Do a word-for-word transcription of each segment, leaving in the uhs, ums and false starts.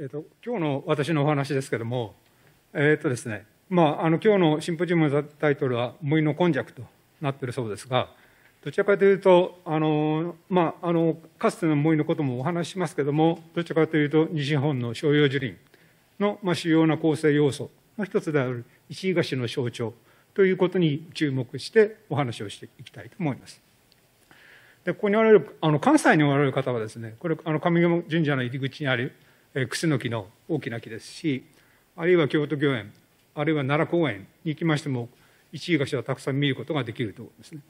えっと、今日の私のお話ですけども、えっとですね、まあ、あの今日のシンポジウムのタイトルは「無為の根弱」となっているそうですが、どちらかというとあの、まあ、あのかつての無為のこともお話ししますけども、どちらかというと西日本の照葉樹林の、まあ、主要な構成要素の一つである石垣の象徴ということに注目してお話をしていきたいと思います。で、ここにおられるあの関西におられる方はですね、これあの上賀茂神社の入り口にあるクスノキの大きな木ですし、あるいは京都御苑、あるいは奈良公園に行きましても石垣はたくさん見ることができるところですね。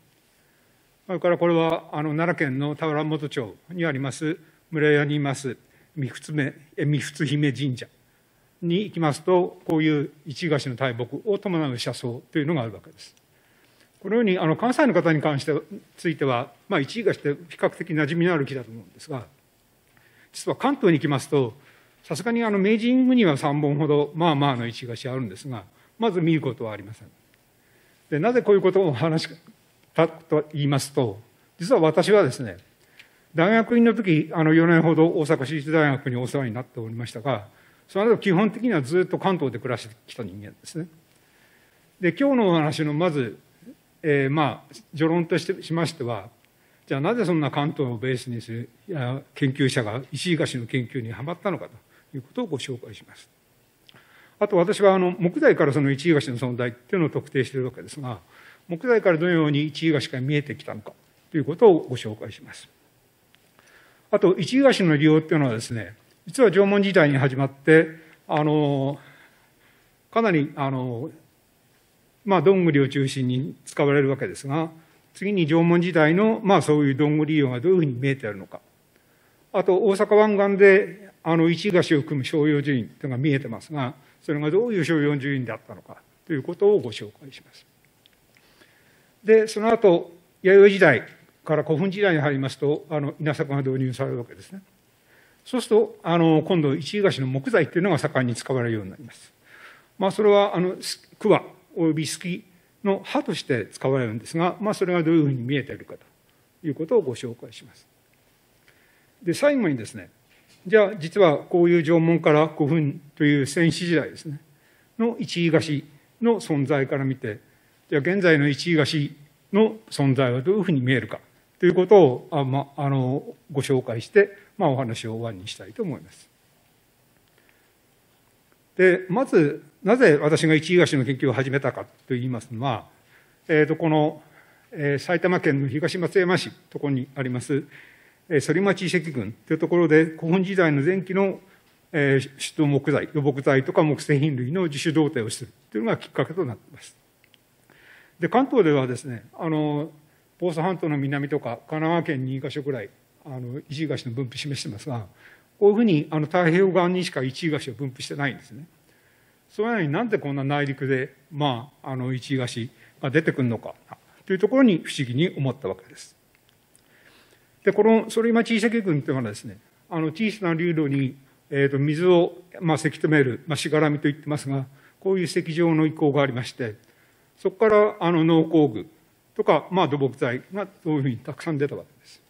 それからこれはあの奈良県の田原本町にあります村屋にいます三仏姫神社に行きますと、こういう石垣の大木を伴う車窓というのがあるわけです。このようにあの関西の方に関してついては、まあ、石垣って比較的馴染みのある木だと思うんですが、実は関東に行きますとさすがにあの明治神宮にはさんぼんほどまあまあの石垣あるんですが、まず見ることはありません。で、なぜこういうことをお話したと言いますと、実は私はですね、大学院の時あのよねんほど大阪市立大学にお世話になっておりましたが、その後基本的にはずっと関東で暮らしてきた人間ですね。で、今日のお話のまず、えー、まあ序論としてしましては、じゃあなぜそんな関東をベースにする研究者が石垣の研究にはまったのかということをご紹介します。あと私はあの木材からその石垣の存在っていうのを特定しているわけですが、木材からどのように石垣が見えてきたのかということをご紹介します。あと石垣の利用っていうのはですね、実は縄文時代に始まってあのかなりあのまあどんぐりを中心に使われるわけですが、次に縄文時代のまあそういうどんぐり利用がどういうふうに見えているのか、あと大阪湾岸であの石垣を含む照葉樹林というのが見えてますが、それがどういう照葉樹林であったのかということをご紹介します。で、その後弥生時代から古墳時代に入りますとあの稲作が導入されるわけですね。そうするとあの今度石垣の木材というのが盛んに使われるようになります。まあ、それはあの桑およびスギの葉として使われるんですが、まあ、それがどういうふうに見えているかということをご紹介します。で、最後にですね、じゃあ実はこういう縄文から古墳という先史時代ですねの石垣の存在から見て、じゃあ現在の石垣の存在はどういうふうに見えるかということをあ、まあ、あのご紹介して、まあ、お話を終わりにしたいと思います。で、まずなぜ私が石垣の研究を始めたかといいますのは、えー、とこの、えー、埼玉県の東松山市ところにあります、えー、反町遺跡群というところで古墳時代の前期の、えー、出土木材、土木材とか木製品類の自主同定をするというのがきっかけとなっています。で、関東ではですね、あの房総半島の南とか神奈川県ににかしょぐらいあの石垣の分布を示してますが、こういうふうにあの太平洋側にしか石垣を分布してないんですね。それなのになんでこんな内陸で、まあ、あの石垣が出てくるのかというところに不思議に思ったわけです。で、この反町遺跡群というのはですね、あの小さな流路に、えー、と水を、まあ、せき止める、まあ、しがらみと言ってますが、こういう石状の遺構がありまして、そこからあの農工具とか、まあ、土木材がそういうふうにたくさん出たわけです。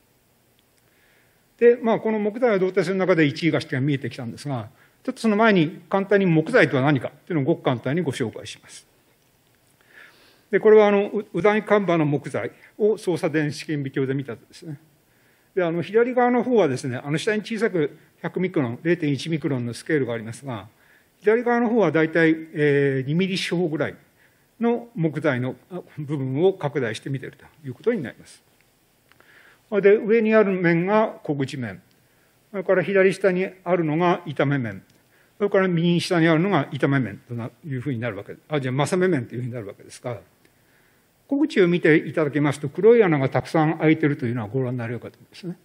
で、まあ、この木材を同定する中で石垣が見えてきたんですが、ちょっとその前に簡単に木材とは何かというのをごく簡単にご紹介します。で、これはあの右段間場の木材を操作電子顕微鏡で見たとですね。で、あの左側の方はですね、あの下に小さくひゃくミクロン、れいてんいちミクロンのスケールがありますが、左側の方はだいたいにミリ四方ぐらいの木材の部分を拡大して見ているということになります。で、上にある面が小口面、それから左下にあるのが板目面。それから右下にあるのが板目面というふうになるわけ、あ、じゃあ正目面というふうになるわけですが、小口を見ていただきますと黒い穴がたくさん開いているというのはご覧になれるかと思うんですね。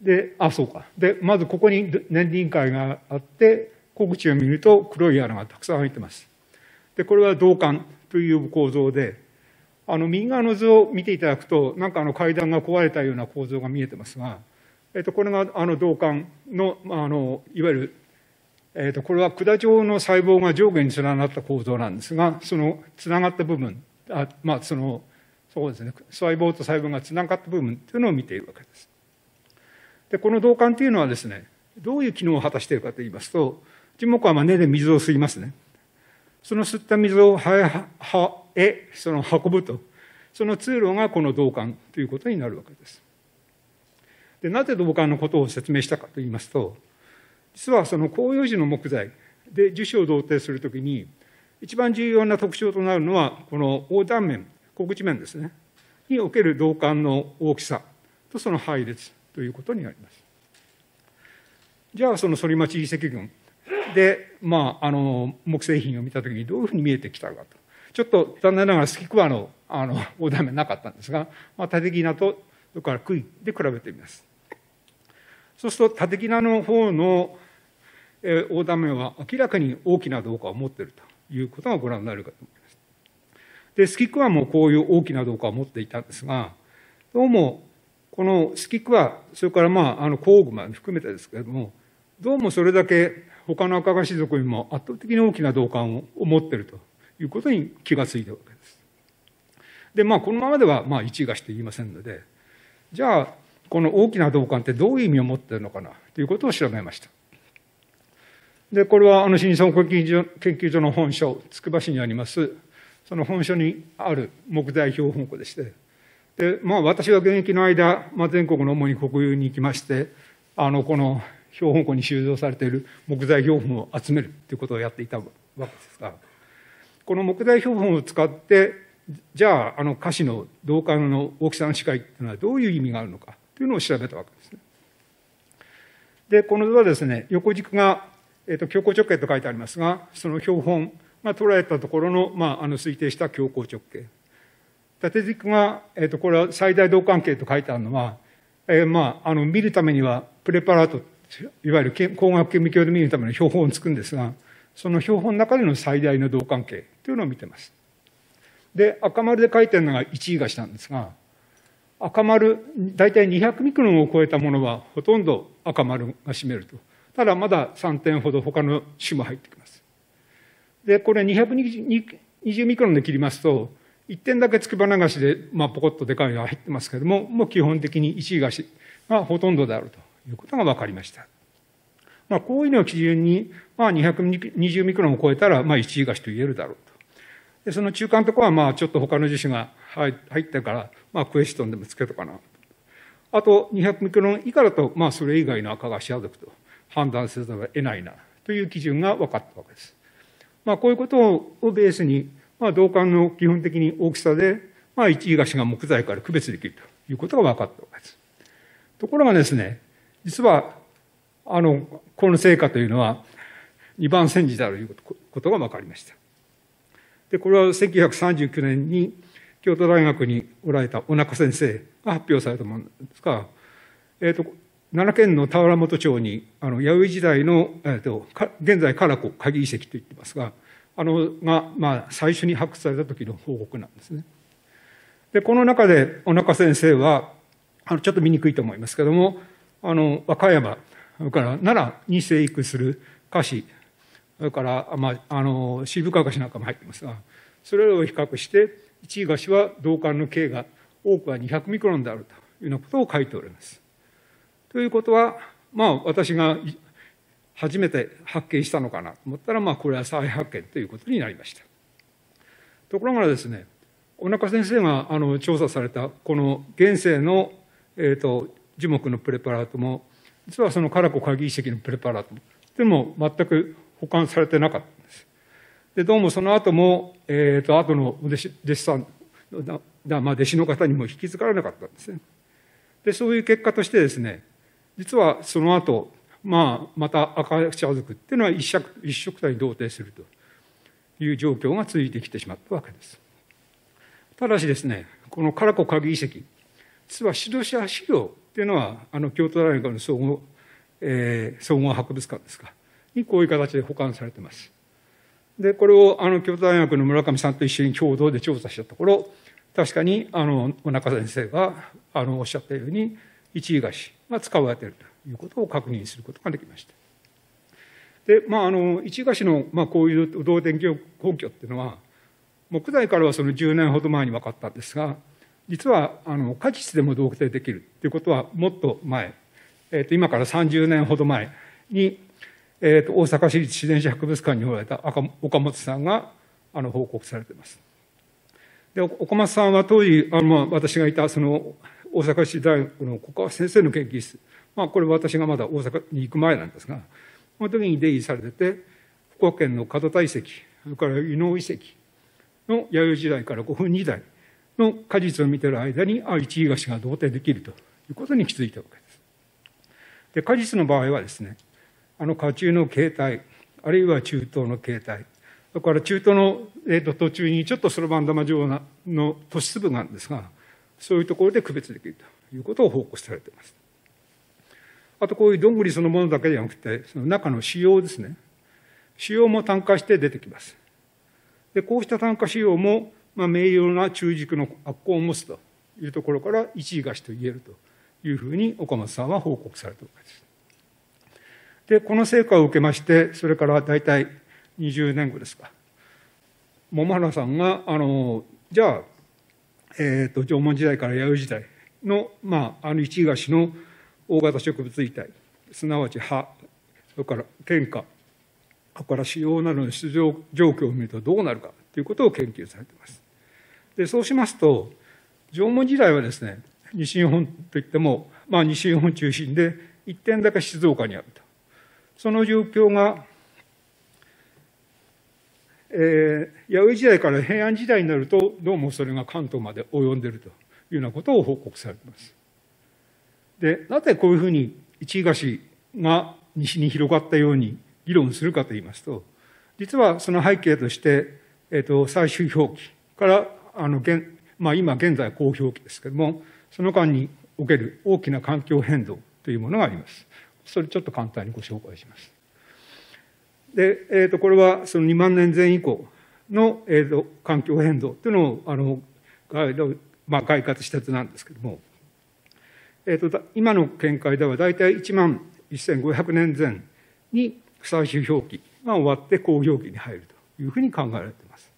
で、あ、そうか。で、まずここに年輪界があって、小口を見ると黒い穴がたくさん開いています。で、これは銅管という構造で、あの右側の図を見ていただくと、なんかあの階段が壊れたような構造が見えてますが、えっと、これがあの銅管の、あのいわゆるえー、とこれは管状の細胞が上下に連なった構造なんですが、そのつながった部分、あ、まあ、そのそうですね、細胞と細胞がつながった部分というのを見ているわけです。で、この銅管というのはですね、どういう機能を果たしているかと言いますと、樹木はまあ根で水を吸いますね。その吸った水を葉へその運ぶと、その通路がこの導管ということになるわけです。で、なぜ導管のことを説明したかと言いますと、実はその広葉樹の木材で樹脂を同定するときに、一番重要な特徴となるのは、この横断面、小口面ですね、における導管の大きさとその配列ということになります。じゃあ、その反町遺跡群で、まあ、あの木製品を見たときにどういうふうに見えてきたかと。ちょっと残念ながらスキクワのあの横断面なかったんですが、まあ、タテギナとそれからクイで比べてみます。そうするとタテギナの方の横断面は明らかに大きな導管を持っているということがご覧になるかと思います。で、スキクワもこういう大きな導管を持っていたんですが、どうもこのスキクワ、それからまああの工具まで含めてですけれども、どうもそれだけ他のアカガシ族よりも圧倒的に大きな導管を持っているということに気がついたわけです。で、まあこのままではまあ一概して言いませんので、じゃあこの大きな導管ってどういう意味を持っているのかなということを調べました。で、これはあの新日本研究所の本所、つくば市にあります、その本所にある木材標本庫でして、で、まあ私は現役の間、まあ、全国の主に国有に行きまして、あのこの標本庫に収蔵されている木材標本を集めるということをやっていたわけですが、この木材標本を使って、じゃあ、あの菓子の導管の大きさの違いというのはどういう意味があるのかというのを調べたわけですね。で、この図はですね、横軸が、えっと、強硬直径と書いてありますが、その標本が捉えたところの、まあ、あの推定した強硬直径。縦軸が、えっと、これは最大導管径と書いてあるのは、えー、まあ、あの、見るためにはプレパラート、いわゆる光学顕微鏡で見るための標本をつくんですが、その標本の中での最大の導管径というのを見てます。で、赤丸で書いてあるのがいちいがしなんですが、赤丸、大体にひゃくミクロンを超えたものはほとんど赤丸が占めると。ただまださんてんほど他の種も入ってきます。で、これにひゃくにじゅうミクロンで切りますと、いってんだけつくば流しで、まあ、ポコッとでかいのが入ってますけれども、もう基本的にいちいがしがほとんどであるということが分かりました。まあ、こういうのを基準に、まあ、にひゃくにじゅうミクロンを超えたら、まあ、いちいがしと言えるだろうと。で、その中間のところは、まあ、ちょっと他の樹種が入ったから、まあ、クエスチョンでもつけとかなと。あと、にひゃくミクロン以下だと、まあ、それ以外のアカガシア族と判断せざるを得ないな、という基準が分かったわけです。まあ、こういうことをベースに、まあ、導管の基本的に大きさで、まあ、いちいがしが木材から区別できるということが分かったわけです。ところがですね、実は、あの、この成果というのは、にばん煎じであるということが分かりました。で、これはせんきゅうひゃくさんじゅうきゅうねんに京都大学におられた尾中先生が発表されたものですが、えーと、奈良県の田原本町に、あの、弥生時代の、えーと、現在唐子鍵遺跡と言ってますが、あの、が、まあ、最初に発掘された時の報告なんですね。で、この中で尾中先生は、あの、ちょっと見にくいと思いますけれども、あの、和歌山、それから奈良に生育する菓子、それから、まあ、あの、渋川菓子なんかも入ってますが、それらを比較して、いちい菓子は導管の径が多くはにひゃくミクロンであるというようなことを書いております。ということは、まあ、私が初めて発見したのかなと思ったら、まあ、これは再発見ということになりました。ところがですね、尾中先生があの調査された、この現世の、えーと、樹木のプレパラートも、実はその唐子鍵遺跡のプレパラートでも全く保管されてなかったんです。で、どうもその後も、えっと、後のお弟子、弟子さん、だ、まあ、弟子の方にも引き継がれなかったんですね。で、そういう結果としてですね、実はその後、まあ、またアカガシア族っていうのは一色、一色体に同定するという状況が続いてきてしまったわけです。ただしですね、この唐子鍵遺跡、実は指導者資料、というのは、あの、京都大学の総合、えー、総合博物館ですか、にこういう形で保管されています。で、これを、あの、京都大学の村上さんと一緒に共同で調査したところ、確かに、あの、尾中先生が、あの、おっしゃったように、いちい菓子が使われているということを確認することができました。で、まあ、あの、いちい菓子の、まあ、こういう動転根拠っていうのは、木材からはそのじゅうねんほど前に分かったんですが、実はあの果実でも同定できるということはもっと前、えー、と今からさんじゅうねんほど前に、えー、と大阪市立自然史博物館におられた岡本さんがあの報告されています。で、岡本さんは当時、あのまあ私がいたその大阪市大学の小川先生の研究室、まあ、これ私がまだ大阪に行く前なんですが、この時に出入りされてて、福岡県の門田遺跡、それから伊能遺跡の弥生時代からごふんに代の果実を見ている間に、あ、一東が同定できるということに気づいたわけです。で、果実の場合はですね、あの果中の形態、あるいは中東の形態、だから中東の、えー、と途中にちょっとそろばん玉状の都市粒があるんですが、そういうところで区別できるということを報告されています。あとこういうどんぐりそのものだけじゃなくて、その中の腫瘍ですね。腫瘍も炭化して出てきます。で、こうした炭化腫瘍も、まあ、明瞭な中軸の悪行を持つというところから一時貸しと言えるというふうに岡本さんは報告されたわけです。で、この成果を受けまして、それから大体にじゅうねんごですか。桃原さんが、あの、じゃあ、えっと、縄文時代から弥生時代の、まあ、あの一時貸しの大型植物遺体、すなわち葉、それから喧嘩、それから腫瘍などの出場状況を見るとどうなるかということを研究されています。で、そうしますと、縄文時代はですね、西日本といっても、まあ、西日本中心で一点だけ静岡にあると。その状況が、えー、弥生時代から平安時代になると、どうもそれが関東まで及んでいるというようなことを報告されています。で、なぜこういうふうに一東が西に広がったように議論するかといいますと、実はその背景として、えっと、最終表記から、あの、現、まあ今現在後表記ですけれども、その間における大きな環境変動というものがあります。それちょっと簡単にご紹介します。で、えっと、これはそのにまんねんぜん以降の、えっと、環境変動というのを、あの、概括、まあ、概括した図なんですけれども、えー、と今の見解では大体いちまんせんごひゃくねんぜんに最終表記が終わって後表記に入るというふうに考えられています。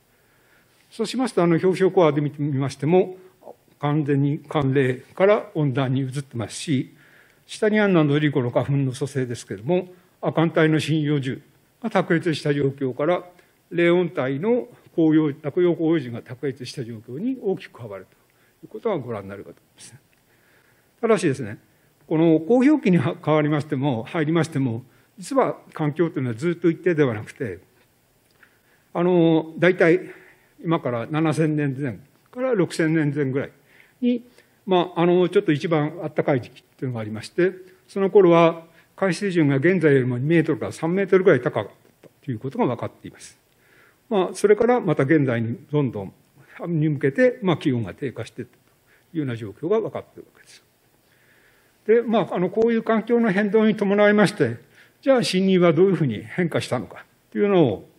そうしますと、あの表彰コアで見てみましても、完全に寒冷から温暖に移ってますし、下にあるのはノリゴの花粉の組成ですけれども、亜寒帯の針葉樹が卓越した状況から、冷温帯の紅葉落葉紅葉樹が卓越した状況に大きく変わるということがご覧になるかと思います。ただしですね、この公表期に変わりましても、入りましても、実は環境というのはずっと一定ではなくて、あの、大体今からななせんねんぜんからろくせんねんぜんぐらいに、まあ、あの、ちょっと一番あったかい時期というのがありまして、その頃は海水準が現在よりもにメートルからさんメートルぐらい高かったということが分かっています。まあ、それからまた現在にどんどんに向けて、まあ、気温が低下していったというような状況が分かっているわけです。で、まあ、あの、こういう環境の変動に伴いまして、じゃあ、森林はどういうふうに変化したのかというのを、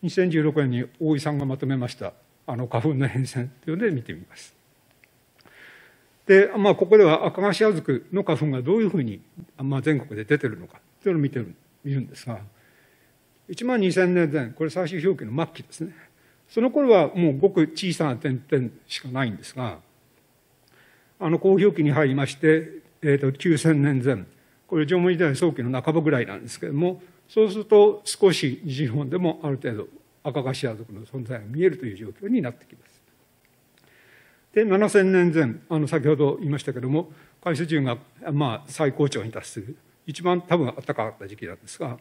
にせんじゅうろくねんに大井さんがまとめました、あの、花粉の変遷というので見てみます。で、まあ、ここではアカガシアズクの花粉がどういうふうに、まあ、全国で出てるのかというのを見てる、見るんですが、いちまんにせんねんぜん、これ最終表記の末期ですね。その頃はもうごく小さな点々しかないんですが、あの、後表期に入りまして、えっと、きゅうせんねんぜん。これ、縄文時代早期の半ばぐらいなんですけれども、そうすると、少し西日本でもある程度、アカガシア族の存在が見えるという状況になってきます。で、ななせんねんぜん、あの、先ほど言いましたけれども、海水準が、まあ、最高潮に達する、一番多分暖かかった時期なんですが、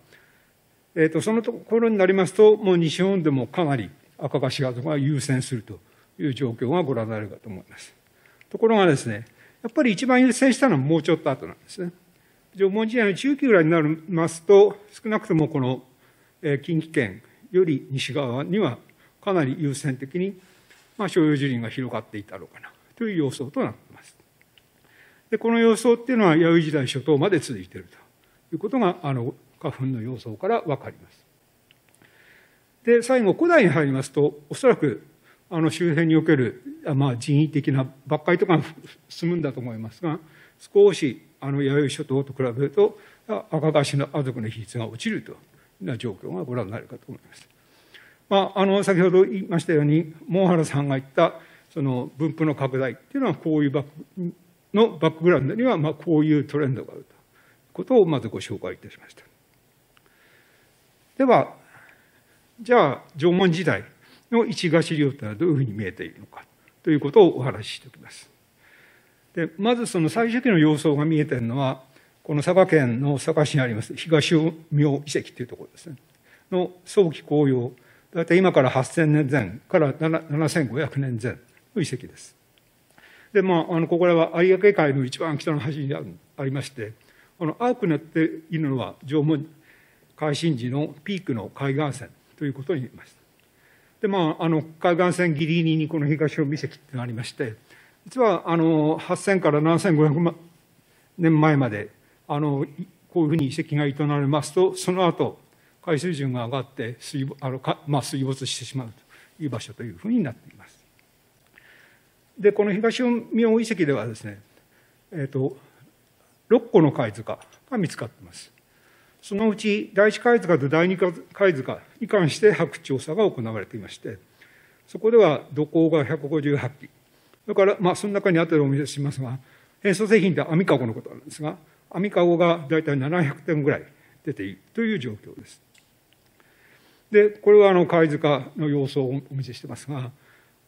えっと、そのところになりますと、もう西日本でもかなりアカガシア族が優先するという状況がご覧になれるかと思います。ところがですね、やっぱり一番優先したのはもうちょっと後なんですね。縄文時代の中期ぐらいになりますと、少なくともこの近畿圏より西側にはかなり優先的に、まあ、照葉樹林が広がっていたろうかなという様相となっています。で、この様相っていうのは弥生時代初頭まで続いているということが、あの、花粉の様相からわかります。で、最後、古代に入りますと、おそらくあの周辺における、まあ、人為的な伐採とかが進むんだと思いますが、少しあの弥生諸島と比べると、赤樫の亜族の比率が落ちるというような状況がご覧になるかと思います。まあ、あの先ほど言いましたように、桃原さんが言ったその分布の拡大というのはこういうのバックグラウンドには、まあ、こういうトレンドがあるということをまずご紹介いたしました。では、じゃあ縄文時代の石垣資料というのはどういうふうに見えているのかということをお話ししておきます。でまずその最初期の様相が見えているのは、この佐賀県の佐賀市にあります東大名遺跡というところですね、の早期紅葉、大体今からはっせんねんぜんからななせんごひゃくねんぜんの遺跡です。で、まあ、あのここらは有明海の一番北の端にありまして、あの青くなっているのは縄文海進時のピークの海岸線ということになります。で、まあ、あの海岸線ギリギリにこの東大名遺跡というのがありまして、実はあのはっせんからななせんごひゃくねんまえまであのこういうふうに遺跡が営まれますと、その後海水準が上がって水あのか、まあ、水没してしまうという場所というふうになっています。でこの東大名遺跡ではですね、えーと、ろっこの貝塚が見つかっています。そのうち第一貝塚と第二貝塚に関して発掘調査が行われていまして、そこでは土坑がひゃくごじゅうはっき、だから、まあ、その中にあったらお見せしますが、変装製品って網かごのことなんですが、網かごが大体ななひゃくてんぐらい出ているという状況です。で、これはあの貝塚の様相をお見せしてますが、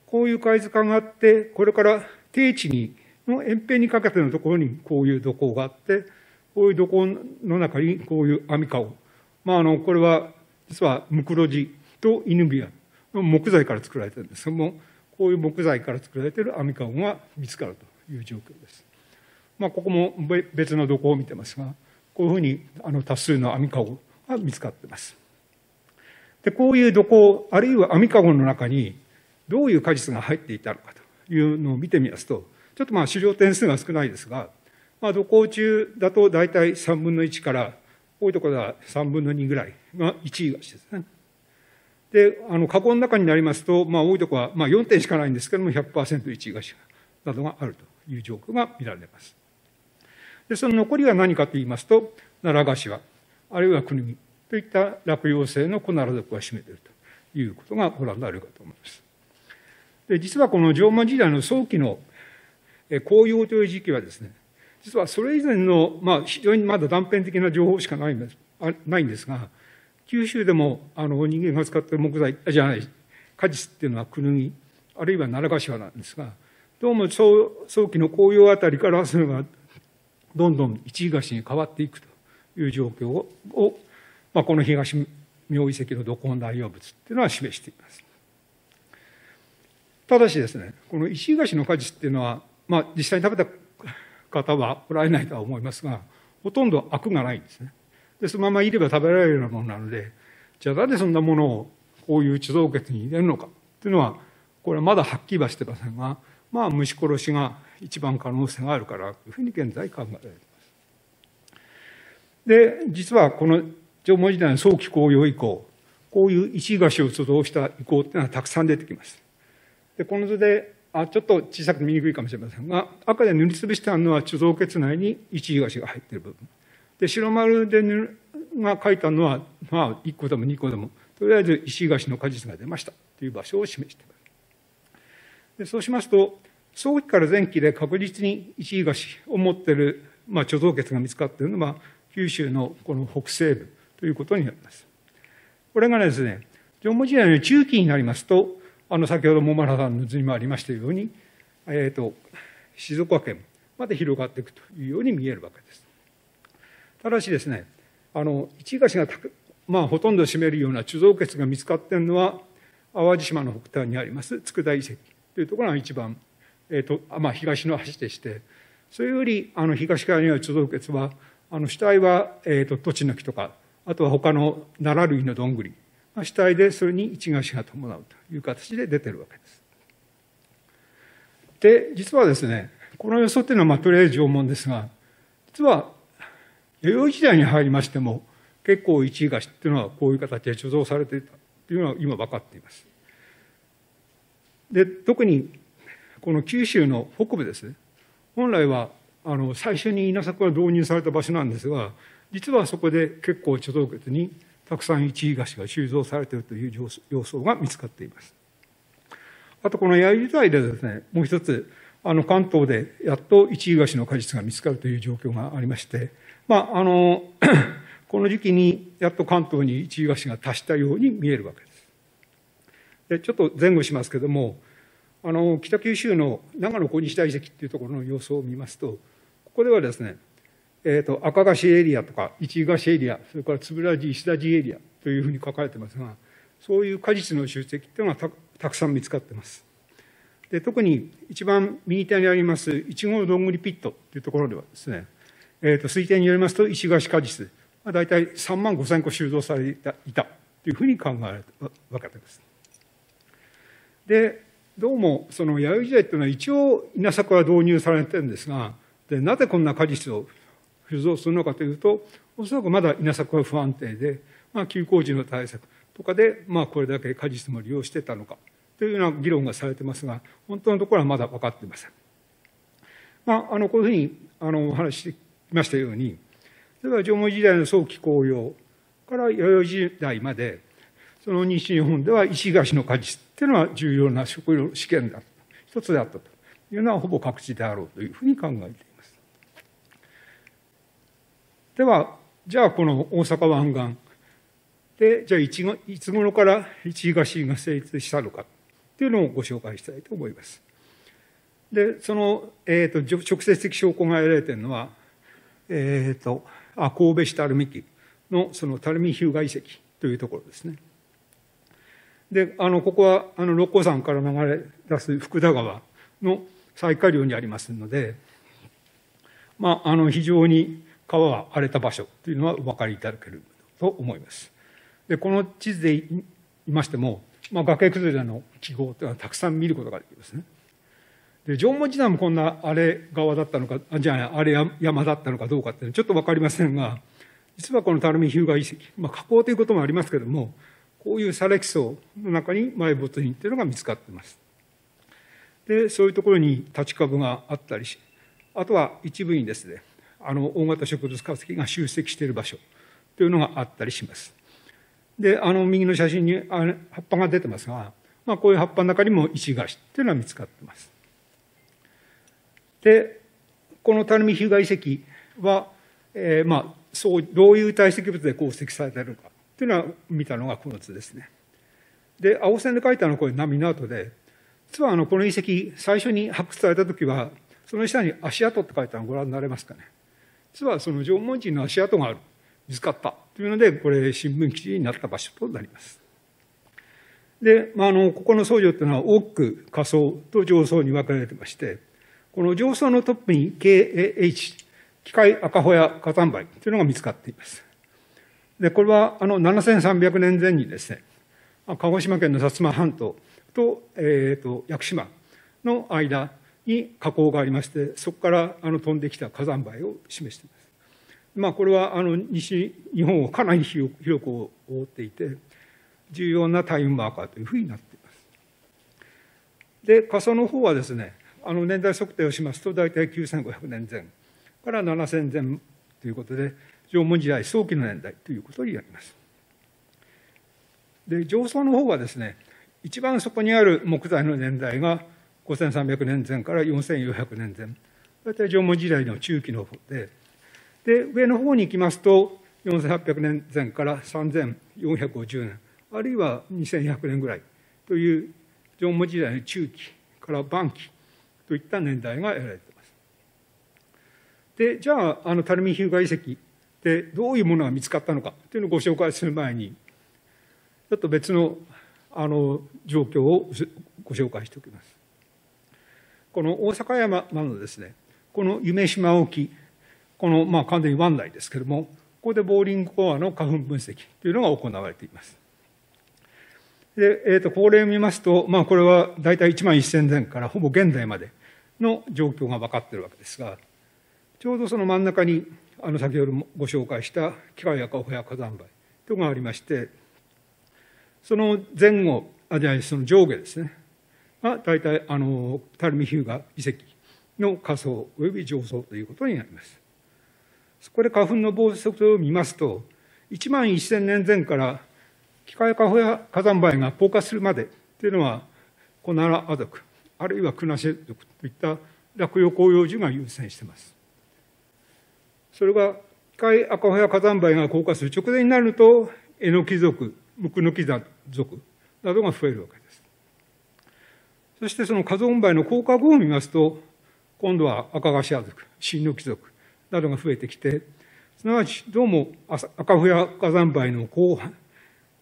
こういう貝塚があって、これから低地にの延辺にかけてのところにこういう土坑があって、こういう土坑の中にこういう網かご、まあ、あのこれは実はムクロジとイヌビアの木材から作られているんですけども、こういう木材から作られている網かごが見つかるという状況です。まあ、ここも別の土坑を見てますが、こういうふうにあの多数の網かごが見つかっています。でこういう土坑、あるいは網かごの中にどういう果実が入っていたのかというのを見てみますと、ちょっとまあ資料点数が少ないですが、まあ、土坑中だと大体さんぶんのいちから、多いところではさんぶんのにぐらいがいちいがしですね。で、あの、加工の中になりますと、まあ、多いところは、まあ、よんてんしかないんですけども、ひゃくパーセントいちいがしなどがあるという状況が見られます。で、その残りは何かといいますと、奈良柏、あるいはクヌギといった落葉性のコナラ属が占めているということがご覧になるかと思います。で実はこの縄文時代の早期の紅葉という時期はですね、実はそれ以前の、まあ、非常にまだ断片的な情報しかないんです、ないんですが、九州でもあの人間が使っている木材じゃない果実っていうのはクヌギ、あるいはナラガシワなんですが、どうも早期の紅葉あたりからそれがどんどん一東に変わっていくという状況を、まあ、この東大名遺跡の土坑代用物っていうのは示しています。ただしですね、この石垣の果実っていうのは、まあ、実際に食べた方はおられないとは思いますが、ほとんどアクがないんですね。で、そのままいれば食べられるようなものなので、じゃあなぜそんなものをこういう貯蔵穴に入れるのかっていうのは、これはまだはっきりはしてませんが、まあ、虫殺しが一番可能性があるからというふうに現在考えられています。で、実はこの縄文時代の早期紅葉以降、こういう石垣を貯蔵した遺構っていうのはたくさん出てきます。でこの図であちょっと小さく見にくいかもしれませんが、赤で塗りつぶしてあるのは貯蔵穴内に一東が入っている部分で、白丸で塗が書いたのは、まあ、いっこでもにこでもとりあえず石東の果実が出ましたという場所を示しています。でそうしますと、早期から前期で確実に一東を持っている、まあ、貯蔵穴が見つかっているのは九州のこの北西部ということになります。これがですね、縄文時代の中期になりますと、あの先ほど桃原さんの図にもありましたように、えーと、静岡県まで広がっていくというように見えるわけです。ただしですね、あの一東が、まあ、ほとんど占めるような貯蔵穴が見つかっているのは、淡路島の北端にあります佃遺跡というところが一番、えーとまあ、東の端でして、それよりあの東側にある貯蔵穴は、あの主体は、えーと、トチノキとか、あとは他の奈良類のどんぐり。主体でそれに一東が伴うという形で出てるわけです。で、実はですね、この予想というのは、まあ、とりあえず縄文ですが、実は弥生時代に入りましても結構一東というのはこういう形で貯蔵されていたというのは今分かっています。で、特にこの九州の北部ですね、本来はあの最初に稲作が導入された場所なんですが、実はそこで結構貯蔵穴にたくさん一東が収蔵されているという様相が見つかっています。あとこの弥生時代でですね、もう一つあの関東でやっと一イワシの果実が見つかるという状況がありまして、まあ、あのこの時期にやっと関東に一イワシが達したように見えるわけです。でちょっと前後しますけれども、あの北九州の長野小西大石っていうところの様子を見ますと、ここではですね、えー、と赤菓子エリアとか一イワシエリア、それからつぶらじ石田じエリアというふうに書かれてますが、そういう果実の集積っていうのが た, たくさん見つかってます。で特に一番右手にありますいちごのどんぐりピットというところではですね、えー、と推定によりますと一イワシ果実で、まあ、大体さんまんごせんこ収蔵されていたというふうに考えられたわけです。でどうもその弥生時代というのは一応稲作は導入されてるんですが、でなぜこんな果実を収蔵するのかというと、おそらくまだ稲作は不安定で、まあ、休耕時の対策とかで、まあ、これだけ果実も利用してたのか。というような議論がされてますが、本当のところはまだ分かっていません。まあ、あのこういうふうにあのお話ししてきましたように、例えば縄文時代の早期紅葉から弥生時代まで、その西日本では一イワシの果実というのは重要な食料試験だった、一つであったというのはほぼ各地であろうというふうに考えています。では、じゃあこの大阪湾岸で、じゃあいつご、いつ頃から一イワシが成立したのか。というのをご紹介したいと思います。で、その、えー、と直接的証拠が得られているのは、えー、とあ神戸市垂水区 の, その垂水日向遺跡というところですね。で、あのここはあの六甲山から流れ出す福田川の最下流にありますので、まあ、あの非常に川が荒れた場所というのはお分かりいただけると思います。で、この地図でいましても、まあ、崖崩れの記号というのはたくさん見ることができますね。で縄文時代もこんな荒れ川だったのか、じゃあ荒れ山だったのかどうかっていうのはちょっと分かりませんが、実はこの垂水日向遺跡、まあ、火口ということもありますけれども、こういう砂礫層の中に埋没品というのが見つかっています。でそういうところに立ち株があったりし、あとは一部にですね、あの大型植物化石が集積している場所というのがあったりします。であの右の写真に葉っぱが出てますが、まあ、こういう葉っぱの中にも石菓子っていうのは見つかってます。でこの垂水日向遺跡は、えーまあ、そうどういう堆積物で構成されているのかっていうのは見たのがこの図ですね。で青線で書いたのはこれ波の跡で、実はあのこの遺跡最初に発掘された時はその下に足跡って書いたのをご覧になれますかね。実はその縄文人の足跡がある。見つかったというので、これ新聞記事になった場所となります。で、まあ、あのここの層上というのは大きく下層と上層に分かれてまして、この上層のトップに ケーエイチ 鬼界アカホヤ火山灰というのが見つかっています。でこれはあのななせんさんびゃくねんぜんにですね、鹿児島県の薩摩半島と、えー、と屋久島の間に火口がありまして、そこからあの飛んできた火山灰を示しています。まあ、これはあの西日本をかなり広く覆っていて、重要なタイムマーカーというふうになっています。で、火葬の方はですね、あの年代測定をしますと、大体きゅうせんごひゃくねんぜんからななせんぜんということで、縄文時代早期の年代ということになります。で、上層の方はですね、一番そこにある木材の年代がごせんさんびゃくねんぜんからよんせんよんひゃくねんぜん、大体縄文時代の中期の方で、で上の方に行きますとよんせんはっぴゃくねんぜんからさんぜんよんひゃくごじゅうねん、あるいはにせんひゃくねんぐらいという縄文時代の中期から晩期といった年代が得られています。でじゃああの垂水日向遺跡でどういうものが見つかったのかというのをご紹介する前に、ちょっと別のあの状況をご紹介しておきます。この大阪山のですね、この夢島沖、このまあ完全に湾内ですけれども、ここでボーリングコアの花粉分析というのが行われています。で、えー、とこれを見ますと、まあ、これは大体いちまんせんぜんからほぼ現代までの状況が分かっているわけですが、ちょうどその真ん中にあの先ほどもご紹介した鬼界アカホヤ火山灰というのがありまして、その前後、あじゃあその上下ですね、まあ、大体あの垂水日向遺跡の下層および上層ということになります。そこで花粉の膨張を見ますと、いちまんせんねんぜんから鬼界アカホヤ火山灰が降下するまでというのはコナラ亜族、あるいはクナシェ族といった落葉広葉樹が優占しています。それが鬼界アカホヤ火山灰が降下する直前になると、エノキ属、ムクノキ属などが増えるわけです。そしてその火山灰の降下後を見ますと、今度はアカガシア属、シンノキ属などが増えてきて、すなわちどうもアカホヤ火山灰の後輩、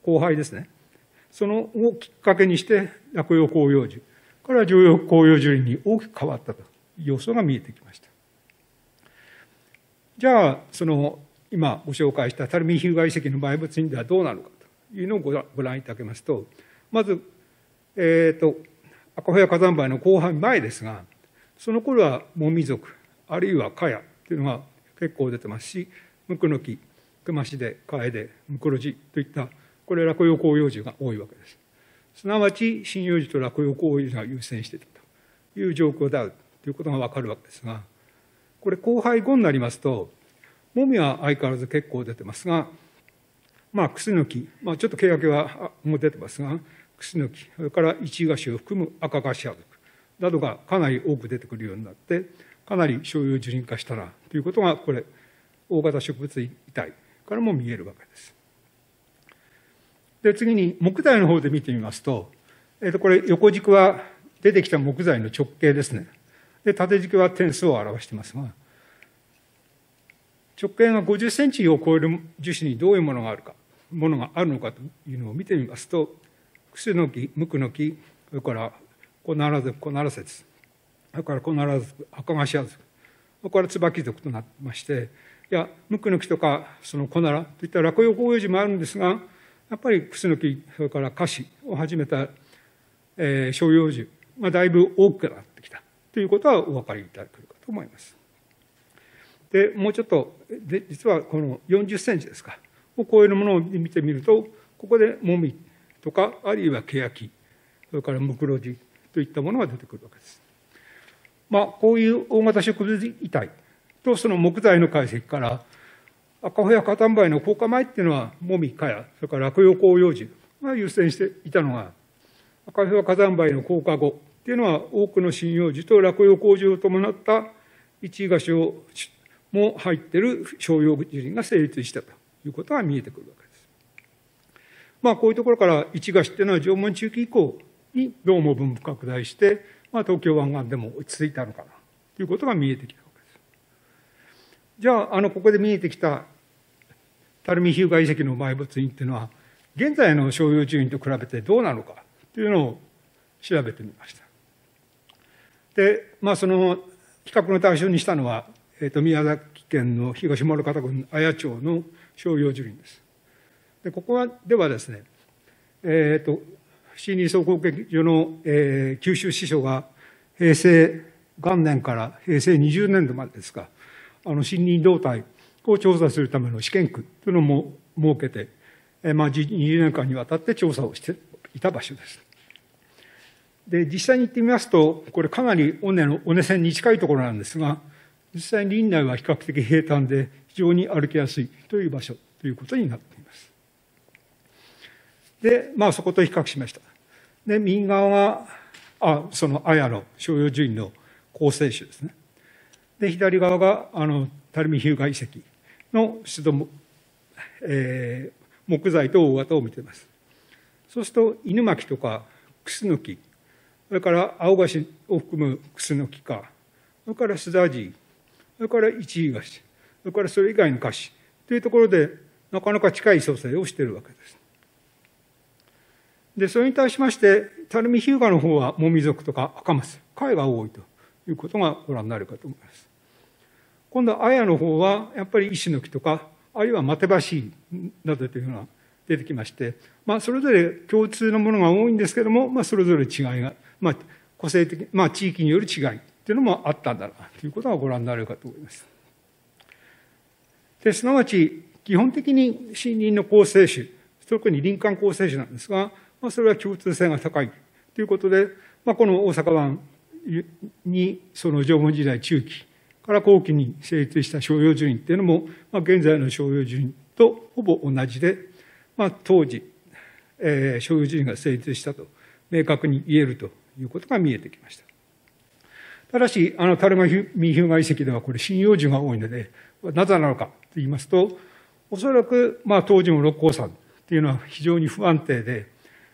後輩ですね、そのをきっかけにして落葉広葉樹から常葉広葉樹林に大きく変わったという様相が見えてきました。じゃあ、その今ご紹介した垂水日向遺跡の埋没林ではどうなのかというのをご覧いただけますと、まず、えーと、アカホヤ火山灰の後半前ですが、その頃はモミ属、あるいはカヤというのが結構出てますし、ムクノキ、クマシデ、カエデ、ムクロジといった、これ落葉広葉樹が多いわけです。すなわち、針葉樹と落葉広葉樹が優占していたという状況であるということがわかるわけですが、これ、降灰後になりますと、もみは相変わらず結構出てますが、まあ、クスノキ、まあ、ちょっとケヤケはもう出てますが、クスノキ、それからイチガシを含むアカガシア属などがかなり多く出てくるようになって、かなり照葉樹林化したなということが、これ、大型植物遺体からも見えるわけです。で、次に木材の方で見てみますと、えっと、これ、横軸は出てきた木材の直径ですね。で、縦軸は点数を表していますが、直径がごじゅっセンチを超える樹脂にどういうものがあるか、ものがあるのかというのを見てみますと、クスノキ、ムクノキ、それからコナラ属、コナラ節、それからコナラ属、アカガシア属、それからツバキ属となってまして、いや、ムクノキとかそのコナラといった落葉広葉樹もあるんですが、やっぱりクスノキ、それからカシをはじめた、えー、照葉樹がだいぶ多くなってきたということはお分かりいただけるかと思います。で、もうちょっと、で実はこのよんじゅっセンチですか、を超えるものを見てみると、ここでモミとか、あるいはケヤキ、それからムクロジといったものが出てくるわけです。まあ、こういう大型植物遺体とその木材の解析から、アカホヤ火山灰の降下前っていうのは、モミ、カヤ、それから落葉広葉樹が優占していたのが、アカホヤ火山灰の降下後っていうのは、多くの針葉樹と落葉広葉樹を伴ったイチガシをも入っている照葉樹林が成立したということが見えてくるわけです。まあ、こういうところからイチガシっていうのは、縄文中期以降にどうも分布拡大して、まあ、東京湾岸でも落ち着いたのかなということが見えてきたわけです。じゃあ、あの、ここで見えてきた垂水日向遺跡の埋没林というのは、現在の照葉樹林と比べてどうなのかというのを調べてみました。で、まあ、その比較の対象にしたのは、えー、と宮崎県の東丸方郡綾町の照葉樹林です。で、ここはではですね、えー、と森林総合研究所の、えー、九州支所が平成元年からへいせいにじゅうねんどまでですか、あの森林動態を調査するための試験区というのも設けて、えーまあ、にじゅうねんかんにわたって調査をしていた場所です。で、実際に行ってみますと、これかなり尾根の尾根線に近いところなんですが、実際に林内は比較的平坦で非常に歩きやすいという場所ということになっています。で、まあ、そこと比較しました。で、右側は、あ、その綾の照葉樹林の構成種ですね。で、左側が、あの、垂水日向遺跡の出土、えー、木材と大型を見ています。そうすると、犬巻とかクスノキ、それから青菓子を含むクスノキ科、それからスダジイ、それからイチガシ、それからそれ以外のカシというところで、なかなか近い組成をしているわけです。で、それに対しまして、垂水日向の方はモミ属とかアカマス、貝が多いということがご覧になるかと思います。今度は綾の方は、やっぱりイシノキとか、あるいはマテバシイなどというのが出てきまして、まあ、それぞれ共通のものが多いんですけれども、まあ、それぞれ違いが、まあ、個性的、まあ、地域による違いというのもあったんだなということがご覧になれるかと思います。ですなわち、基本的に森林の構成種、特に林間構成種なんですが、まあ、それは共通性が高いということで、まあ、この大阪湾にその縄文時代中期から後期に成立した照葉樹林というのも、まあ、現在の照葉樹林とほぼ同じで、まあ、当時、えー、照葉樹林が成立したと明確に言えるということが見えてきました。ただし、あの、垂水ヒューマ遺跡ではこれ、針葉樹が多いので、なぜなのかと言いますと、おそらく、まあ、当時の六甲山っていうのは非常に不安定で、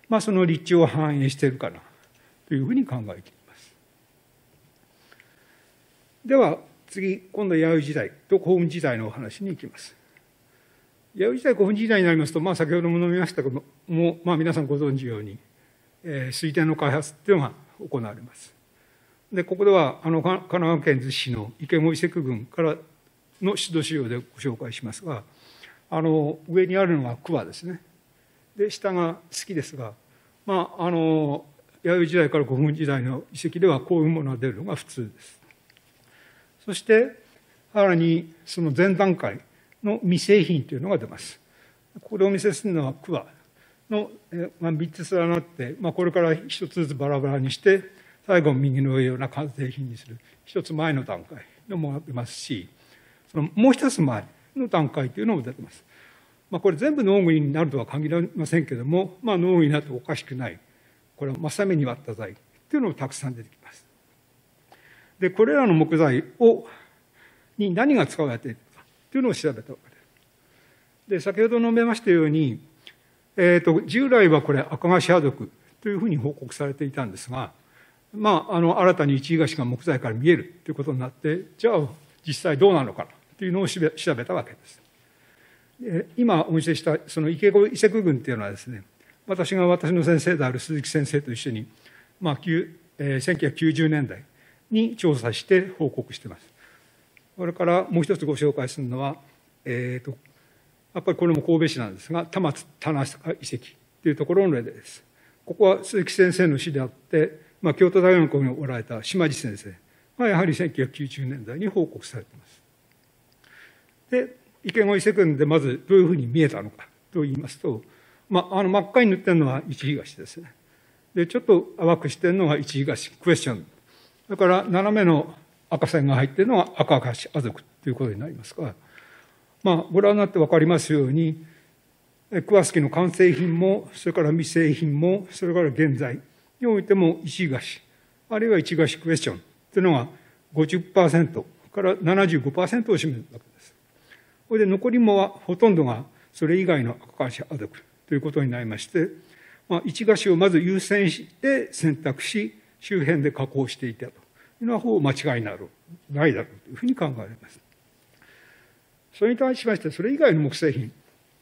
まあ、その立地を反映しているかな、というふうに考えています。では、次、今度は弥生時代と古墳時代のお話に行きます。弥生時代、古墳時代になりますと、まあ、先ほども述べましたけども、まあ、皆さんご存知のように、えー、水田の開発っていうのが行われます。で、ここでは、あの、神奈川県逗子市の池子遺跡群からの出土資料でご紹介しますが、あの、上にあるのが鍬ですね。で、下が鋤ですが、まあ、あの、弥生時代から古墳時代の遺跡ではこういうものが出るのが普通です。そして、さらに、その前段階の未製品というのが出ます。ここでお見せするのは鍬の、えまあ、みっつ連なって、まあ、これから一つずつバラバラにして、最後右のような完成品にする一つ前の段階のものが出ますし、そのもう一つ前の段階というのも出てます。まあ、これ全部農具になるとは限りませんけれども、まあ、農具になっておかしくない、これは真っ面に割った材というのもたくさん出てきます。で、これらの木材をに何が使われているかというのを調べたわけです。で、先ほど述べましたように、えーと、従来はこれ赤樫亜属というふうに報告されていたんですが、まあ、あの、新たに一位樫が木材から見えるということになって、じゃあ、実際どうなのかというのを調べたわけです。で、今お見せした、その池子遺跡群というのはですね、私が私の先生である鈴木先生と一緒に、まあ、えー、せんきゅうひゃくきゅうじゅうねんだいに調査して報告しています。それからもう一つご紹介するのは、えーと、やっぱりこれも神戸市なんですが、田松棚坂遺跡というところの例です。ここは鈴木先生の市であって、まあ、京都大学におられた島地先生がやはりせんきゅうひゃくきゅうじゅうねんだいに報告されています。で、池子遺跡群でまずどういうふうに見えたのかと言いますと、まあ、あの真っ赤に塗ってるのは一東ですね。で、ちょっと淡くしてるのが一東クエスチョン。だから斜めの赤線が入っているのが赤樫亜属ということになりますが、まあ、ご覧になって分かりますように、鍬鋤の完成品も、それから未製品も、それから現在においても一東、あるいは一東クエスチョンというのが ごじゅっパーセント から ななじゅうごパーセント を占めるわけです。それで残りもはほとんどがそれ以外の赤樫亜属ということになりまして、まあ、一樫をまず優先して選択し、周辺で加工していたというのはほぼ間違いなろうないだろうというふうに考えられます。それに対しまして、それ以外の木製品、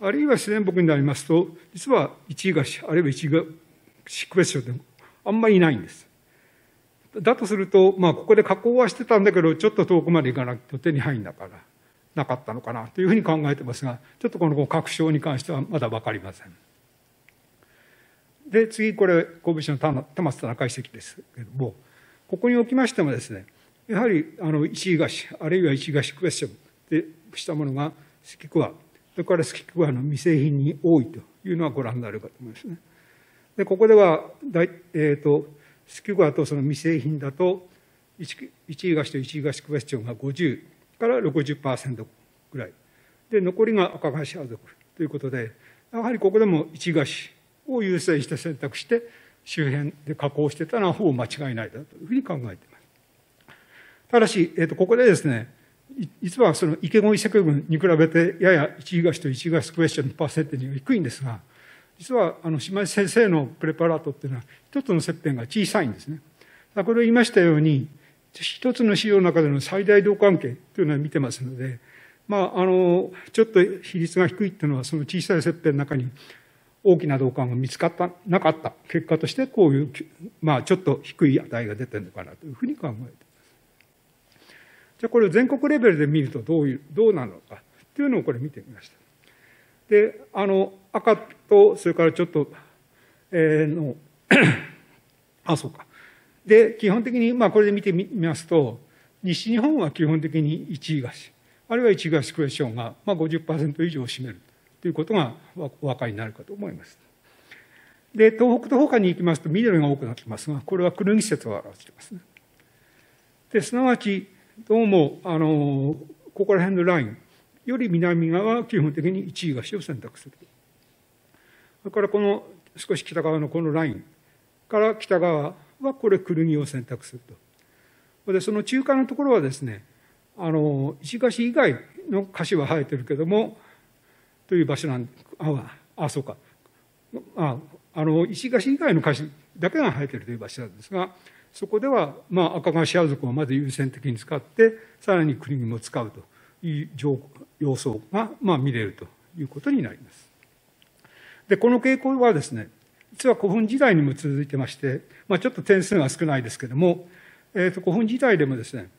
あるいは自然木になりますと、実は一樫、あるいは一樫クエスチョンでもあんまりいないんです。だとすると、まあ、ここで加工はしてたんだけど、ちょっと遠くまで行かないと手に入んだから。なかったのかなというふうに考えてますが、ちょっとこの確証に関してはまだ分かりません。で、次、これ、神戸市の田松田中遺跡ですけれども、ここにおきましてもですね、やはり、あの、一東、あるいは一東クエスチョンでしたものが、スキクワ、それからスキクワの未製品に多いというのはご覧になるかと思いますね。で、ここでは、えっと、スキクワとその未製品だと、一東と一東クエスチョンがごじゅう、から ろくじゅっパーセント ぐらいで、残りが赤樫亜属ということで、やはりここでも一樫を優先して選択して周辺で加工していたのはほぼ間違いないだというふうに考えています。ただし、えーと、ここでですね、実はその池子遺跡群に比べてやや一東と一東クエスチョンのパーセンテージが低いんですが、実はあの島地先生のプレパラートっていうのは一つの接点が小さいんですね。先ほど言いましたように、一つの資料の中での最大同関係というのは見てますので、まあ、あの、ちょっと比率が低いというのは、その小さい切片の中に大きな同関が見つかった、なかった結果として、こういう、まあ、ちょっと低い値が出てるのかなというふうに考えています。じゃあ、これを全国レベルで見るとどういう、どうなのかというのをこれ見てみました。で、あの、赤と、それからちょっと、えー、の、あ、そうか。で、基本的に、まあ、これで見てみますと、西日本は基本的に一東、あるいは一東クエスチョンが、まあ、ごじゅっパーセント 以上を占めるということがお分かりになるかと思います。で、東北と他に行きますと、緑が多くなってきますが、これはくるみ施設を表していますね。で、すなわち、どうも、あの、ここら辺のラインより南側は基本的に一東を選択する。それから、この少し北側のこのラインから北側、はこれ、クルギを選択すると。でその中間のところはですね、あの石菓子以外の菓子は生えてるけどもという場所なんで、ああそうか、ああの石菓子以外の菓子だけが生えてるという場所なんですが、そこでは、まあ、赤菓子アズコをまず優先的に使ってさらにクリギも使うという様相が、まあ、見れるということになります。でこの傾向はですね、実は古墳時代にも続いてまして、まあ、ちょっと点数が少ないですけども、えー、と古墳時代でもですね、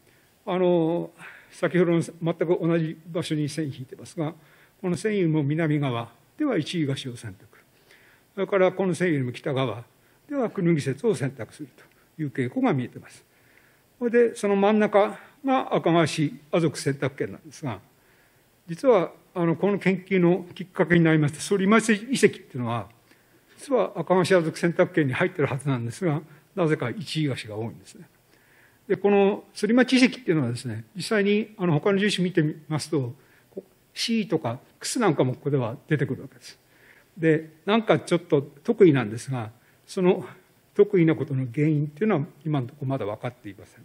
あの先ほどの全く同じ場所に線引いてますが、この線よりも南側では一位菓子を選択、それからこの線よりも北側ではクヌギ節を選択するという傾向が見えています。それでその真ん中が赤菓子ア族選択権なんですが、実はあのこの研究のきっかけになりましたソリマ遺跡っていうのは、実は赤菓子ア族選択権に入ってるはずなんですが、なぜかいちい菓子が多いんですね。でこのソリマ遺跡っていうのはですね、実際にあの他の住所見てみますと、シーとかクスなんかもここでは出てくるわけです。でなんかちょっと特異なんですが、その特異なことの原因っていうのは今のところまだ分かっていません。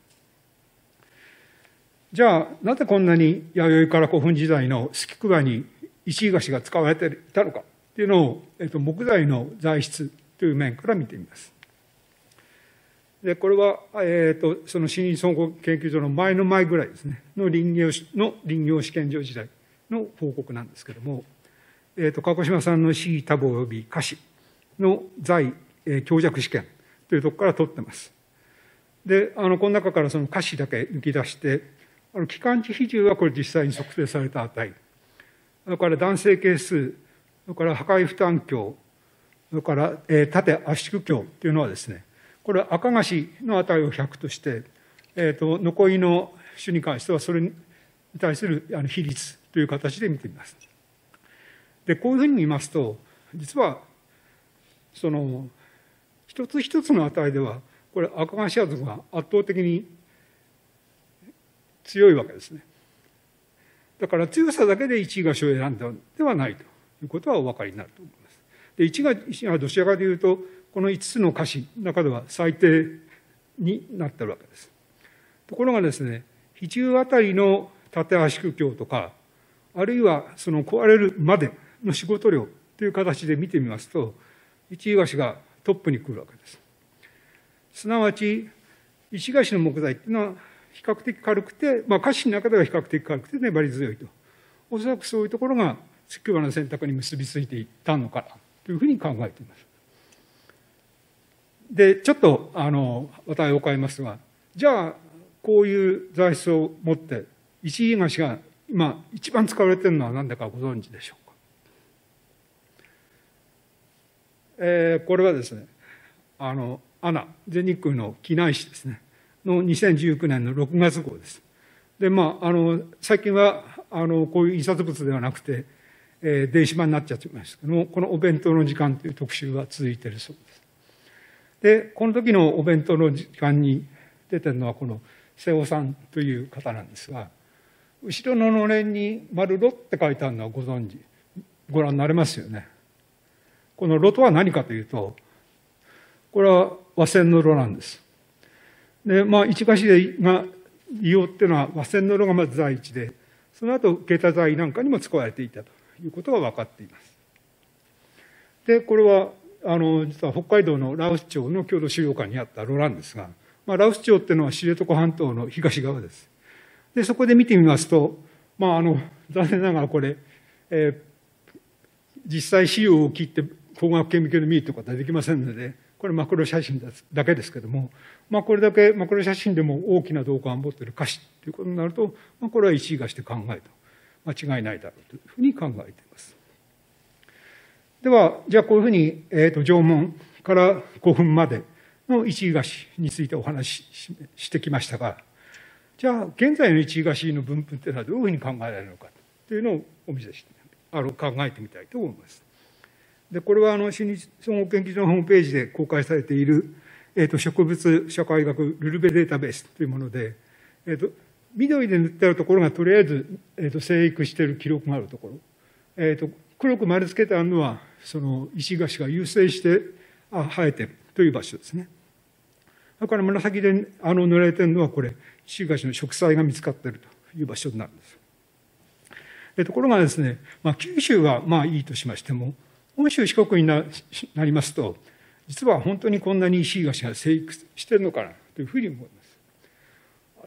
じゃあなぜこんなに弥生から古墳時代のスキクガに石菓子が使われていたのかっていうのを、えっと、木材の材質という面から見てみます。でこれは、えー、とその森林総合研究所の前の前ぐらいですねの林業の林業試験場時代の報告なんですけども、えー、と鹿児島産のシイタブおよびカシの材、えー、強弱試験というところから取ってます。であのこの中からそのカシだけ抜き出して、あの期間値比重はこれ実際に測定された値、それから弾性係数、それから破壊負担強、それから、えー、縦圧縮強というのはですね、これは赤菓子の値をひゃくとして、えー、と残りの種に関してはそれに対する比率という形で見てみます。でこういうふうに見ますと、実はその一つ一つの値ではこれ赤菓子ア族が圧倒的に強いわけですね。だから強さだけでいちい菓子を選んだのではないということはお分かりになると思います。でいちがどちらかというとこのいつつの菓子の中では最低になっているわけです。ところがですね、比重あたりの縦圧縮強とか、あるいはその壊れるまでの仕事量という形で見てみますと、いちい菓子がトップに来るわけです。すなわちいちい菓子の木材というのは比較的軽くて、まあ、菓子の中では比較的軽くて粘り強いと、おそらくそういうところがスキューバの選択に結びついていったのかなというふうに考えています。でちょっとあの値を変えますが、じゃあこういう材質を持っていちい菓子が今一番使われているのは何だかご存知でしょうか。えー、これはですね、あのアナ全日空の機内誌ですねのにせんじゅうきゅうねんのろくがつ号です。でまああの最近はあのこういう印刷物ではなくて、えー、電子版になっちゃってましたけども、このお弁当の時間という特集が続いているそうです。でこの時のお弁当の時間に出てるのはこの瀬尾さんという方なんですが、後ろののれんに丸炉って書いてあるのはご存知ご覧になれますよね。この炉とは何かというと、これは和船の炉なんです。でまあ一菓子が利用っていうのは和船の炉がまず第一で、その後下駄材なんかにも使われていたということが分かっています。でこれはあの実は北海道の羅臼町の郷土資料館にあった炉なんですが、まあ、羅臼町っていうのは知床半島の東側です。でそこで見てみますと、まあ、あの残念ながらこれ、えー、実際資料を切って工学顕微鏡で見るということはできませんので、これマクロ写真だけですけども、まあ、これだけマクロ写真でも大きな動画を持っている菓子ということになると、まあ、これはいちい菓子で考えと間違いないだろうというふうに考えています。ではじゃあこういうふうに、えー、と縄文から古墳までのいちい菓子についてお話ししてきましたが、じゃあ現在のいちい菓子の分布というのはどういうふうに考えられるのかというのをお見せしてあの考えてみたいと思います。でこれはあの森林総合研究所のホームページで公開されている、えー、と植物社会学ルルベデータベースというもので、えー、と緑で塗ってあるところがとりあえず、えー、と生育している記録があるところ、えー、と黒く丸つけてあるのはその石菓子が優生して生えているという場所ですね。だから紫であの塗られてるのはこれ、シーガシの植栽が見つかっているという場所になるんです。でところがですね、まあ、九州はまあいいとしましても、本州四国に な, なりますと、実は本当にこんなにシーガシが生育しているのかなというふうに思いま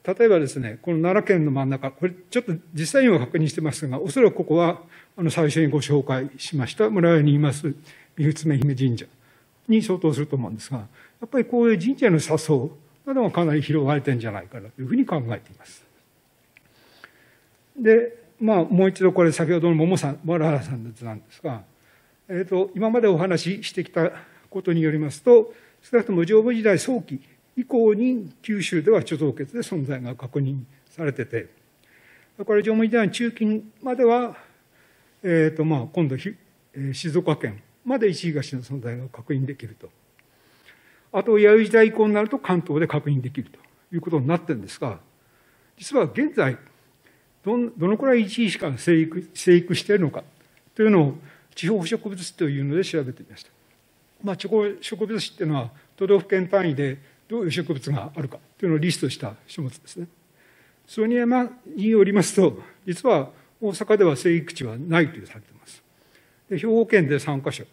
す。例えばですね、この奈良県の真ん中、これちょっと実際には確認してますが、おそらくここはあの最初にご紹介しました村屋にいます三仏目姫神社に相当すると思うんですが、やっぱりこういう神社の砂層などがかなり拾われてるんじゃないかなというふうに考えています。で、まあ、もう一度これ先ほどの桃さん、丸原さんの図なんですが、えーと、今までお話ししてきたことによりますと、少なくとも上武時代早期以降に九州では貯蔵穴で存在が確認されてて、これ上武時代の中期までは、えーとまあ、今度、えー、静岡県まで石垣の存在が確認できると。あと、弥生時代以降になると関東で確認できるということになってるんですが、実は現在、どのくらい石垣が生育、生育しているのかというのを地方植物というので調べてみました。まあ、地方植物誌というのは都道府県単位でどういう植物があるかというのをリストした書物ですね。それによりますと、実は大阪では生育地はないとされています。で、兵庫県でさんかしょ、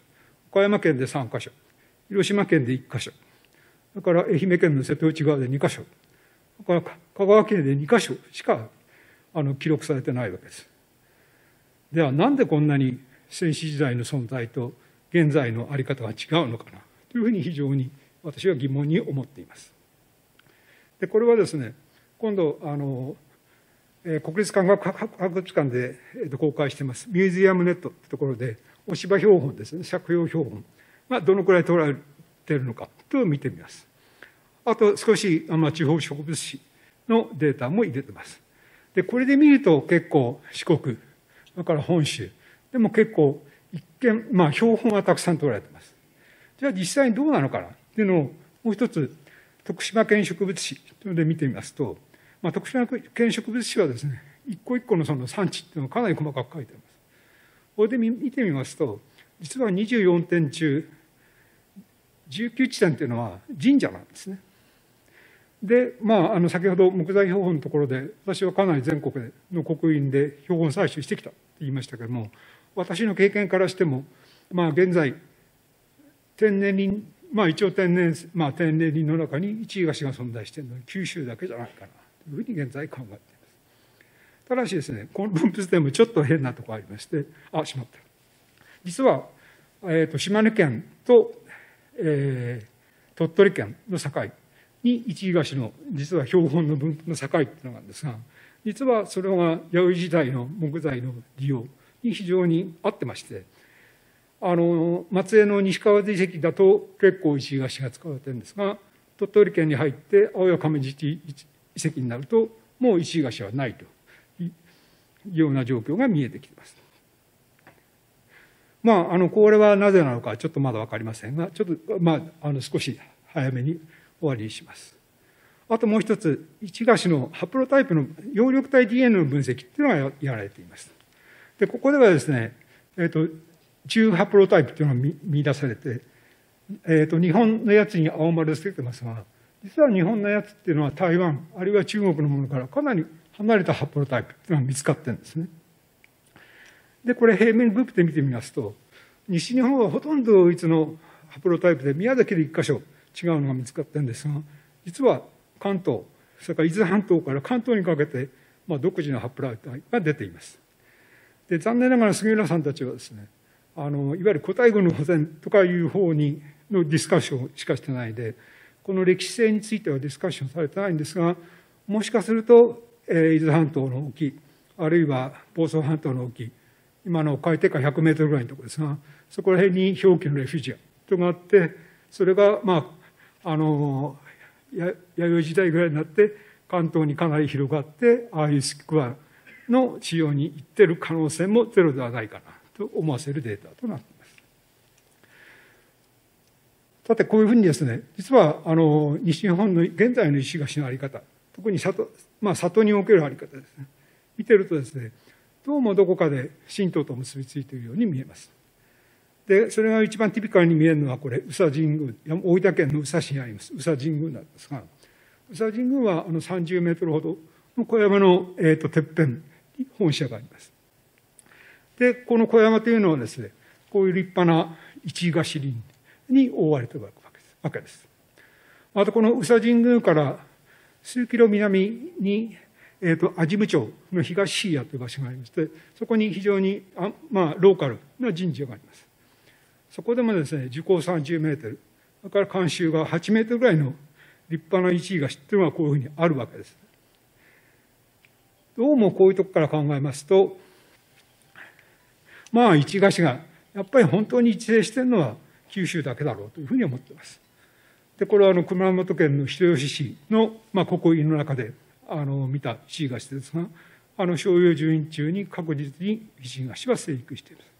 岡山県でさんかしょ、広島県でいっかしょ、だから愛媛県の瀬戸内側でにかしょ、だから香川県でにかしょしかあの記録されてないわけです。では、なんでこんなに先史時代の存在と現在の在り方が違うのかなというふうに非常に私は疑問に思っています。で、これはですね、今度あの国立科学博物館で公開していますミュージアムネットってところで、押し葉標本ですね、借用標本がどのくらい取られているのかというのを見てみます。あと少し地方植物誌のデータも入れてます。で、これで見ると結構四国、だから本州、でも結構一見、まあ標本はたくさん取られてます。じゃあ実際にどうなのかなっていうのをもう一つ、徳島県植物誌というので見てみますと、まあ、徳島県植物誌はですね、一個一個のその産地っていうのをかなり細かく書いてあります。これで見てみますと、実はにじゅうよんてん中、じゅうきゅうてんっていうのは神社なんですね。で、まあ、あの先ほど木材標本のところで、私はかなり全国の国院で標本採集してきたって言いましたけれども、私の経験からしても、まあ、現在、天然林、まあ、一応天然、まあ、天然林の中に一東が存在しているのは九州だけじゃないかなというふうに現在考えています。ただしですね、この分布図でもちょっと変なところありまして、あ、しまった。実は、えーと、島根県と、えー、鳥取県の境に一東の実は標本の分布の境っていうのがあるんですが、実はそれが弥生時代の木材の利用に非常に合ってまして、あの松江の西川遺跡だと結構石垣が使われてるんですが、鳥取県に入って青谷亀地遺跡になるともう石垣はないというような状況が見えてきています。まあ、あのこれはなぜなのかちょっとまだ分かりませんが、ちょっと、まあ、あの少し早めに終わりにします。あともう一つ、石垣のハプロタイプの葉緑体 ディーエヌエー の分析っていうのがやられています。で、ここではですね、えーと、中ハプロタイプというのが 見, 見出されて、えーと、日本のやつに青丸でつけてますが、実は日本のやつっていうのは台湾、あるいは中国のものからかなり離れたハプロタイプというのが見つかってるんですね。で、これ平面分布で見てみますと、西日本はほとんど同一のハプロタイプで、宮崎で一箇所違うのが見つかってるんですが、実は関東、それから伊豆半島から関東にかけて、まあ、独自のハプロタイプが出ています。で、残念ながら杉浦さんたちはですね、あのいわゆる古代群の保全とかいう方にのディスカッションしかしてないで、この歴史性についてはディスカッションされてないんですが、もしかすると、えー、伊豆半島の沖、あるいは房総半島の沖、今の海底下ひゃくメートルぐらいのところですが、そこら辺に氷期のレフュジアとがあって、それが、まあ、あの弥生時代ぐらいになって関東にかなり広がって、ああいうスクワの使用に行っている可能性もゼロではないかなと思わせるデータとなっています。さて、こういうふうにですね、実はあの西日本の現在の石垣のあり方、特に 里,、まあ、里におけるあり方ですね、見てるとですね、どうもどこかで神道と結びついているように見えます。で、それが一番ティピカルに見えるのはこれ、宇佐神宮、大分県の宇佐市にあります、宇佐神宮なんですが、宇佐神宮はあのさんじゅうメートルほどの小山の、えー、とてっぺんに本社があります。で、この小山というのはですね、こういう立派な一位がし林に覆われているわけです。またこの宇佐神宮から数キロ南に、えー、と安治部町の東椎谷という場所がありまして、そこに非常にあ、まあ、ローカルな神社があります。そこでもですね、樹高さんじゅうメートル、それから観衆がはちメートルぐらいの立派な一位がしっていうのがこういうふうにあるわけです。どうもこういうとこから考えますと、まあ一位がしがやっぱり本当に一斉しているのは九州だけだろうというふうに思っています。で、これはあの熊本県の人吉市の、まあ、国威の中であの見た一位がしですが、あの正陽じゅうにん中に確実に一位がしは生育しています。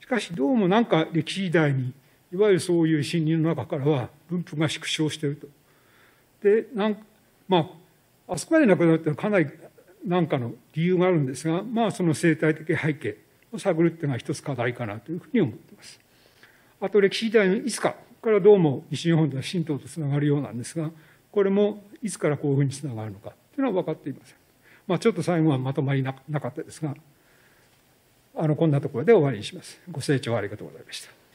しかしどうもなんか歴史時代にいわゆるそういう森林の中からは分布が縮小していると。で、なんまあ、あそこまでなくなるというのはかなり何かの理由があるんですが、まあ、その生態的背景を探るというのが一つ課題かなというふうに思っています。あと歴史時代のいつか、ここからどうも西日本では神道とつながるようなんですが、これもいつからこういうふうにつながるのかというのは分かっていません。まあ、ちょっと最後はまとまりなかったですが、あのこんなところで終わりにします。ご清聴ありがとうございました。